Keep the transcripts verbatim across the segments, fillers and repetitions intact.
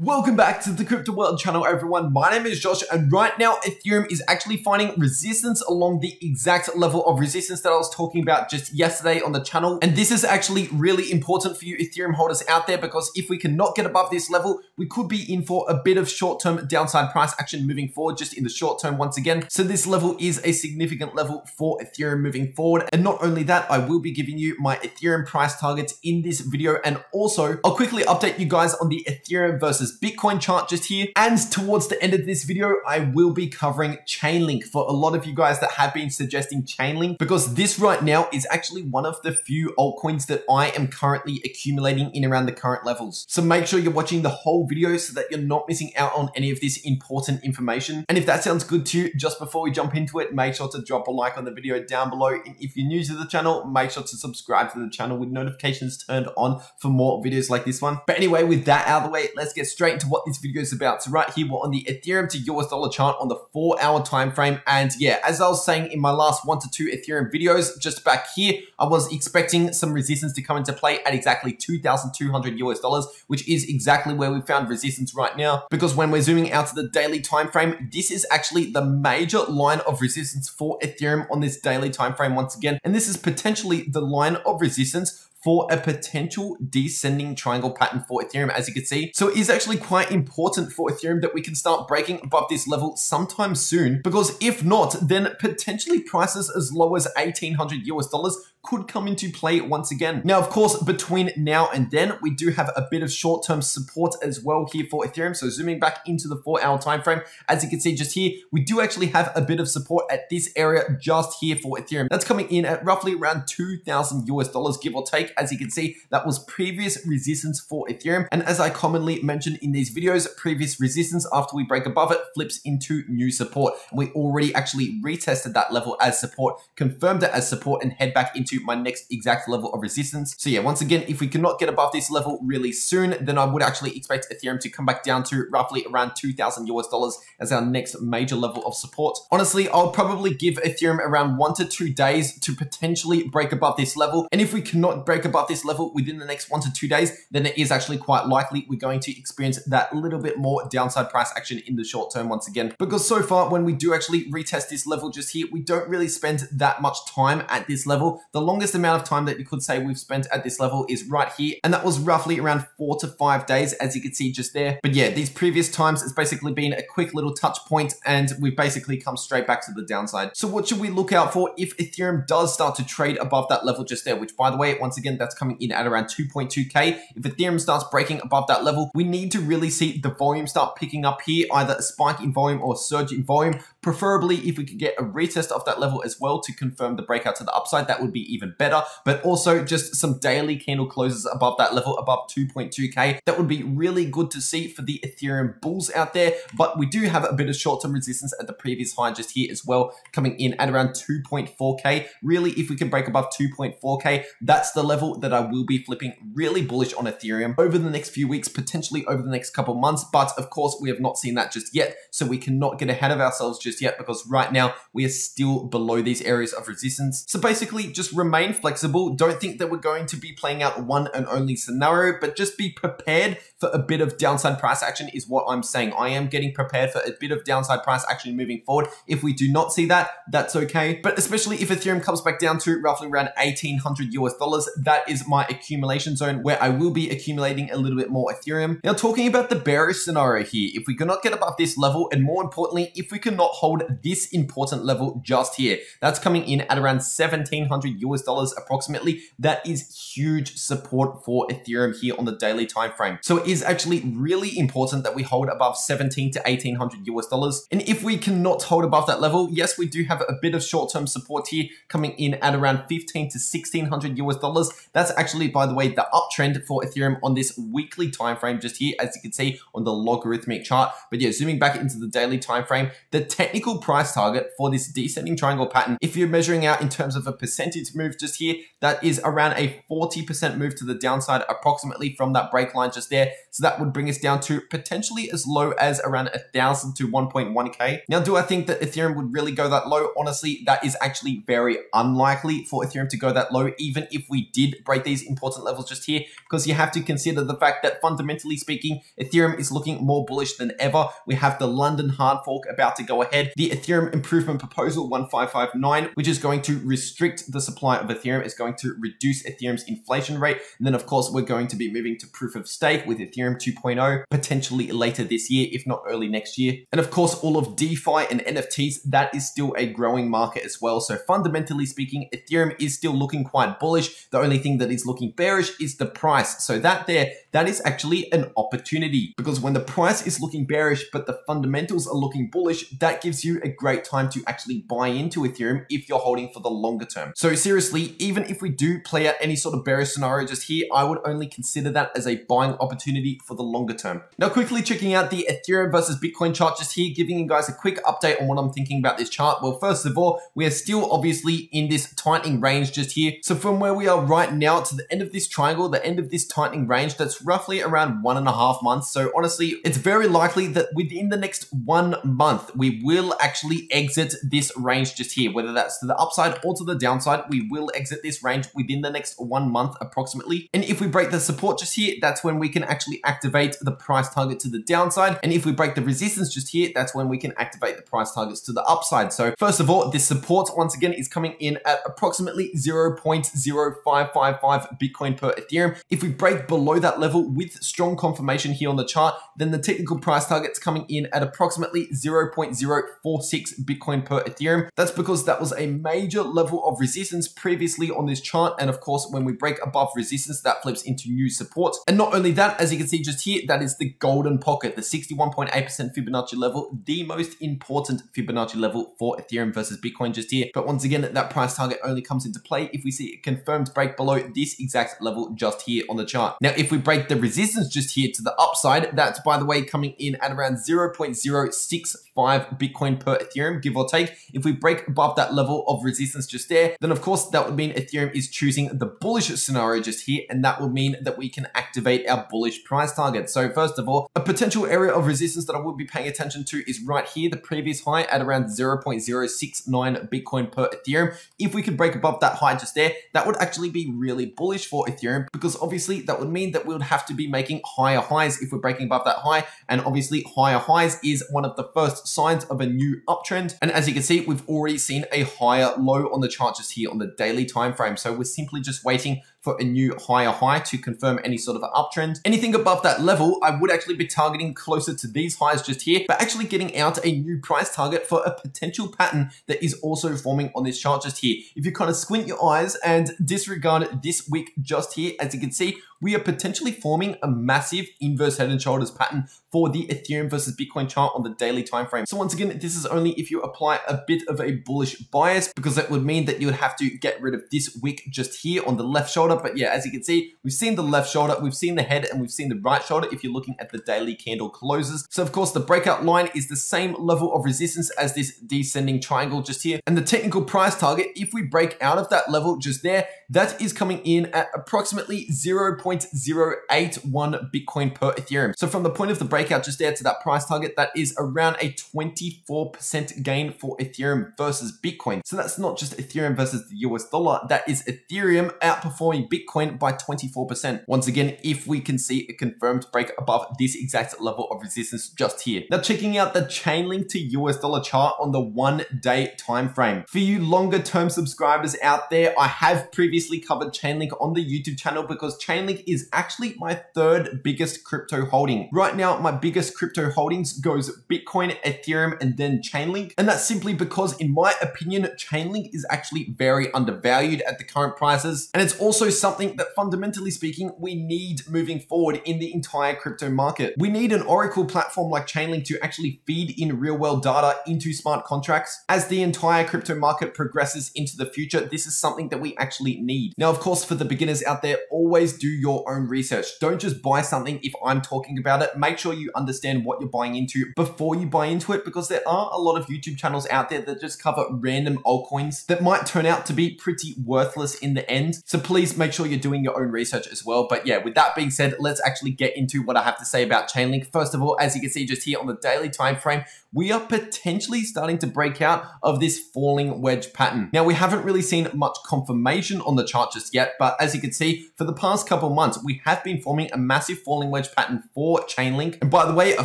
Welcome back to the Crypto World channel, everyone. My name is Josh, and right now Ethereum is actually finding resistance along the exact level of resistance that I was talking about just yesterday on the channel. And this is actually really important for you Ethereum holders out there, because if we cannot get above this level, we could be in for a bit of short-term downside price action moving forward, just in the short term once again. So this level is a significant level for Ethereum moving forward. And not only that, I will be giving you my Ethereum price targets in this video. And also, I'll quickly update you guys on the Ethereum versus Bitcoin chart just here. And towards the end of this video, I will be covering Chainlink for a lot of you guys that have been suggesting Chainlink, because this right now is actually one of the few altcoins that I am currently accumulating in around the current levels. So make sure you're watching the whole video so that you're not missing out on any of this important information. And if that sounds good to you, just before we jump into it, make sure to drop a like on the video down below. And if you're new to the channel, make sure to subscribe to the channel with notifications turned on for more videos like this one. But anyway, with that out of the way, let's get started straight into what this video is about. So right here, we're on the Ethereum to U S dollar chart on the four hour time frame. And yeah, as I was saying in my last one to two Ethereum videos, just back here, I was expecting some resistance to come into play at exactly two thousand two hundred U S dollars, which is exactly where we found resistance right now. Because when we're zooming out to the daily time frame, this is actually the major line of resistance for Ethereum on this daily time frame once again. And this is potentially the line of resistance for a potential descending triangle pattern for Ethereum, as you can see. So it is actually quite important for Ethereum that we can start breaking above this level sometime soon, because if not, then potentially prices as low as eighteen hundred U S dollars could come into play once again. Now, of course, between now and then, we do have a bit of short-term support as well here for Ethereum. So zooming back into the four-hour time frame, as you can see just here, we do actually have a bit of support at this area just here for Ethereum. That's coming in at roughly around two thousand U S dollars, give or take. As you can see, that was previous resistance for Ethereum. And as I commonly mention in these videos, previous resistance after we break above it flips into new support. And we already actually retested that level as support, confirmed it as support, and head back into to my next exact level of resistance. So yeah, once again, if we cannot get above this level really soon, then I would actually expect Ethereum to come back down to roughly around two thousand U S dollars as our next major level of support. Honestly, I'll probably give Ethereum around one to two days to potentially break above this level. And if we cannot break above this level within the next one to two days, then it is actually quite likely we're going to experience that little bit more downside price action in the short term once again. Because so far, when we do actually retest this level just here, we don't really spend that much time at this level. The The longest amount of time that you could say we've spent at this level is right here. And that was roughly around four to five days, as you can see just there. But yeah, these previous times, it's basically been a quick little touch point, and we've basically come straight back to the downside. So what should we look out for if Ethereum does start to trade above that level just there, which, by the way, once again, that's coming in at around two point two K. If Ethereum starts breaking above that level, we need to really see the volume start picking up here, either a spike in volume or a surge in volume. Preferably, if we could get a retest of that level as well to confirm the breakout to the upside, that would be even better. But also just some daily candle closes above that level, above two point two K. That would be really good to see for the Ethereum bulls out there. But we do have a bit of short-term resistance at the previous high just here as well, coming in at around two point four K. Really, if we can break above two point four K, that's the level that I will be flipping really bullish on Ethereum over the next few weeks, potentially over the next couple months. But of course, we have not seen that just yet. So we cannot get ahead of ourselves just yet, because right now we are still below these areas of resistance. So basically, just remain flexible. Don't think that we're going to be playing out one and only scenario, but just be prepared for a bit of downside price action is what I'm saying. I am getting prepared for a bit of downside price action moving forward. If we do not see that, that's okay. But especially if Ethereum comes back down to roughly around eighteen hundred U S dollars, that is my accumulation zone where I will be accumulating a little bit more Ethereum. Now, talking about the bearish scenario here, if we cannot get above this level, and more importantly, if we cannot hold this important level just here, that's coming in at around seventeen hundred U S dollars approximately. That is huge support for Ethereum here on the daily time frame. So it is actually really important that we hold above seventeen to eighteen hundred U S dollars. And if we cannot hold above that level, yes, we do have a bit of short-term support here coming in at around fifteen to sixteen hundred U S dollars. That's actually, by the way, the uptrend for Ethereum on this weekly time frame just here, as you can see on the logarithmic chart. But yeah, zooming back into the daily time frame, the technical price target for this descending triangle pattern, if you're measuring out in terms of a percentage move just here. That is around a forty percent move to the downside approximately from that break line just there. So that would bring us down to potentially as low as around one thousand to one point one K. Now, do I think that Ethereum would really go that low? Honestly, that is actually very unlikely for Ethereum to go that low, even if we did break these important levels just here, because you have to consider the fact that fundamentally speaking, Ethereum is looking more bullish than ever. We have the London hard fork about to go ahead. The Ethereum improvement proposal one five five nine, which is going to restrict the supply of Ethereum, is going to reduce Ethereum's inflation rate. And then of course, we're going to be moving to proof of stake with Ethereum two point oh, potentially later this year, if not early next year. And of course, all of DeFi and N F Ts, that is still a growing market as well. So fundamentally speaking, Ethereum is still looking quite bullish. The only thing that is looking bearish is the price. So that there, that is actually an opportunity, because when the price is looking bearish, but the fundamentals are looking bullish, that gives you a great time to actually buy into Ethereum if you're holding for the longer term. So seriously, even if we do play out any sort of bearish scenario just here, I would only consider that as a buying opportunity for the longer term. Now, quickly checking out the Ethereum versus Bitcoin chart just here, giving you guys a quick update on what I'm thinking about this chart. Well, first of all, we are still obviously in this tightening range just here. So from where we are right now to the end of this triangle, the end of this tightening range, that's roughly around one and a half months. So honestly, it's very likely that within the next one month, we will actually exit this range just here, whether that's to the upside or to the downside. We will exit this range within the next one month approximately. And if we break the support just here, that's when we can actually activate the price target to the downside. And if we break the resistance just here, that's when we can activate the price targets to the upside. So first of all, this support once again is coming in at approximately zero point zero five five five Bitcoin per Ethereum. If we break below that level with strong confirmation here on the chart, then the technical price target's coming in at approximately zero point zero four six Bitcoin per Ethereum. That's because that was a major level of resistance previously on this chart. And of course, when we break above resistance, that flips into new support. And not only that, as you can see just here, that is the golden pocket, the sixty-one point eight percent Fibonacci level, the most important Fibonacci level for Ethereum versus Bitcoin just here. But once again, that price target only comes into play if we see a confirmed break below this exact level just here on the chart. Now, if we break the resistance just here to the upside, that's by the way coming in at around zero point zero six five Bitcoin per Ethereum, give or take. If we break above that level of resistance just there, then of course that would mean Ethereum is choosing the bullish scenario just here, and that would mean that we can activate our bullish price target. So first of all, a potential area of resistance that I would be paying attention to is right here, the previous high at around zero point zero six nine Bitcoin per Ethereum. If we could break above that high just there, that would actually be really bullish for Ethereum, because obviously that would mean that we would have to be making higher highs if we're breaking above that high, and obviously higher highs is one of the first signs of a new uptrend. And as you can see, we've already seen a higher low on the chart just here on the daily time frame. So we're simply just waiting for a new higher high to confirm any sort of uptrend. Anything above that level, I would actually be targeting closer to these highs just here, but actually getting out a new price target for a potential pattern that is also forming on this chart just here. If you kind of squint your eyes and disregard this wick just here, as you can see, we are potentially forming a massive inverse head and shoulders pattern for the Ethereum versus Bitcoin chart on the daily time frame. So once again, this is only if you apply a bit of a bullish bias, because that would mean that you would have to get rid of this wick just here on the left shoulder. But yeah, as you can see, we've seen the left shoulder, we've seen the head, and we've seen the right shoulder if you're looking at the daily candle closes. So of course, the breakout line is the same level of resistance as this descending triangle just here. And the technical price target, if we break out of that level just there, that is coming in at approximately zero point zero eight one Bitcoin per Ethereum. So from the point of the breakout just there to that price target, that is around a twenty-four percent gain for Ethereum versus Bitcoin. So that's not just Ethereum versus the U S dollar, that is Ethereum outperforming Bitcoin by twenty-four percent. Once again, if we can see a confirmed break above this exact level of resistance just here. Now, checking out the Chainlink to U S dollar chart on the one day time frame. For you longer term subscribers out there, I have previously covered Chainlink on the YouTube channel, because Chainlink is actually my third biggest crypto holding. Right now, my biggest crypto holdings goes Bitcoin, Ethereum, and then Chainlink. And that's simply because, in my opinion, Chainlink is actually very undervalued at the current prices. And it's also something that fundamentally speaking, we need moving forward in the entire crypto market. We need an Oracle platform like Chainlink to actually feed in real world data into smart contracts. As the entire crypto market progresses into the future, this is something that we actually need. Now, of course, for the beginners out there, always do your own research. Don't just buy something if I'm talking about it. Make sure you understand what you're buying into before you buy into it, because there are a lot of YouTube channels out there that just cover random altcoins that might turn out to be pretty worthless in the end. So please make sure you're doing your own research as well. But yeah, with that being said, let's actually get into what I have to say about Chainlink. First of all, as you can see just here on the daily time frame, we are potentially starting to break out of this falling wedge pattern. Now, we haven't really seen much confirmation on the chart just yet, but as you can see, for the past couple months, we have been forming a massive falling wedge pattern for Chainlink. And by the way, a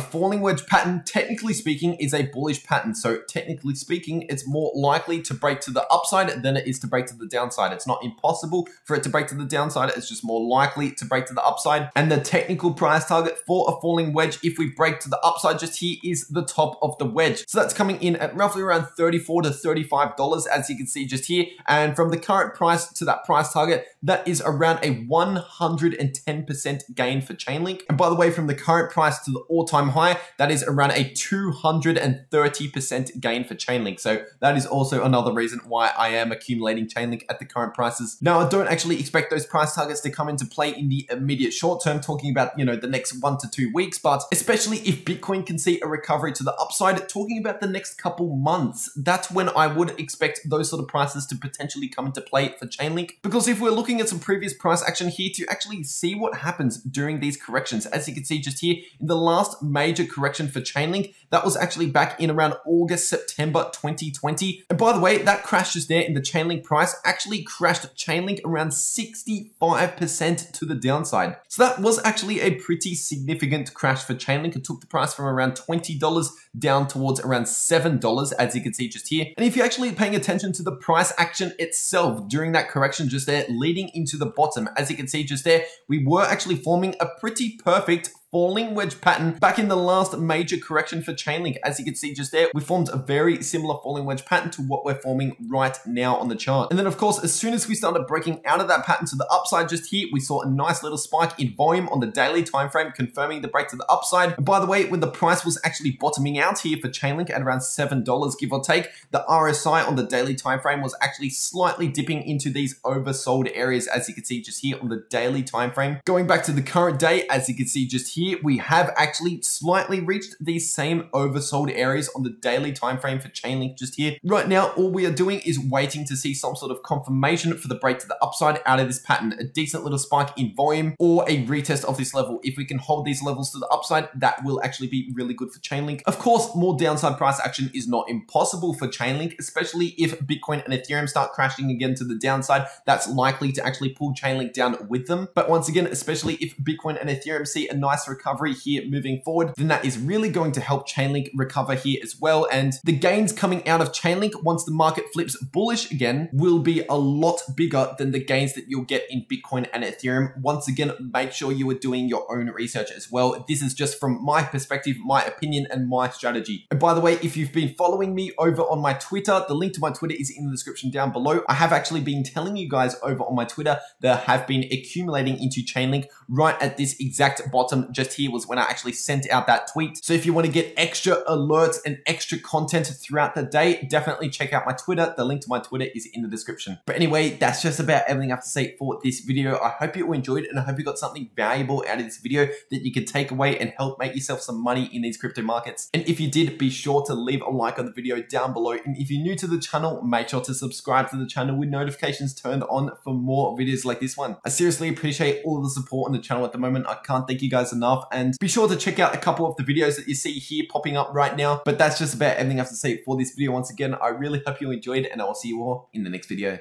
falling wedge pattern, technically speaking, is a bullish pattern. So technically speaking, it's more likely to break to the upside than it is to break to the downside. It's not impossible for it to break to the downside. It's just more likely to break to the upside. And the technical price target for a falling wedge, if we break to the upside just here, is the top of the wedge. So that's coming in at roughly around thirty-four to thirty-five dollars, as you can see just here. And from the current price to that price target, that is around a one hundred ten percent gain for Chainlink. And by the way, from the current price to the all-time high, that is around a two hundred thirty percent gain for Chainlink. So that is also another reason why I am accumulating Chainlink at the current prices. Now, I don't actually expect those price targets to come into play in the immediate short term, talking about, you know, the next one to two weeks, but especially if Bitcoin can see a recovery to the upside, talking about the next couple months, that's when I would expect those sort of prices to potentially come into play for Chainlink. Because if we're looking at some previous price action here to actually see what happens during these corrections, as you can see just here, in the last major correction for Chainlink, that was actually back in around August, September twenty twenty. And by the way, that crash just there in the Chainlink price actually crashed Chainlink around sixty-five percent to the downside. So that was actually a pretty significant crash for Chainlink. It took the price from around twenty dollars down towards around seven dollars, as you can see just here. And if you're actually paying attention to the price action itself during that correction just there, leading into the bottom, as you can see just there, we were actually forming a pretty perfect falling wedge pattern back in the last major correction for Chainlink. As you can see just there, we formed a very similar falling wedge pattern to what we're forming right now on the chart. And then of course, as soon as we started breaking out of that pattern to the upside just here, we saw a nice little spike in volume on the daily time frame, confirming the break to the upside. And by the way, when the price was actually bottoming out here for Chainlink at around seven dollars, give or take, the R S I on the daily time frame was actually slightly dipping into these oversold areas, as you can see just here on the daily time frame. Going back to the current day, as you can see just here, we have actually slightly reached these same oversold areas on the daily time frame for Chainlink just here. Right now, all we are doing is waiting to see some sort of confirmation for the break to the upside out of this pattern, a decent little spike in volume or a retest of this level. If we can hold these levels to the upside, that will actually be really good for Chainlink. Of course, more downside price action is not impossible for Chainlink, especially if Bitcoin and Ethereum start crashing again to the downside. That's likely to actually pull Chainlink down with them. But once again, especially if Bitcoin and Ethereum see a nice recovery here moving forward, then that is really going to help Chainlink recover here as well. And the gains coming out of Chainlink once the market flips bullish again will be a lot bigger than the gains that you'll get in Bitcoin and Ethereum. Once again, make sure you are doing your own research as well. This is just from my perspective, my opinion, and my strategy. And by the way, if you've been following me over on my Twitter, the link to my Twitter is in the description down below. I have actually been telling you guys over on my Twitter that I have been accumulating into Chainlink right at this exact bottom. Just here was when I actually sent out that tweet. So if you want to get extra alerts and extra content throughout the day, definitely check out my Twitter. The link to my Twitter is in the description. But anyway, that's just about everything I have to say for this video. I hope you all enjoyed, and I hope you got something valuable out of this video that you can take away and help make yourself some money in these crypto markets. And if you did, be sure to leave a like on the video down below. And if you're new to the channel, make sure to subscribe to the channel with notifications turned on for more videos like this one. I seriously appreciate all the support on the channel at the moment. I can't thank you guys enough. And be sure to check out a couple of the videos that you see here popping up right now. But that's just about everything I have to say for this video. Once again, I really hope you enjoyed, and I will see you all in the next video.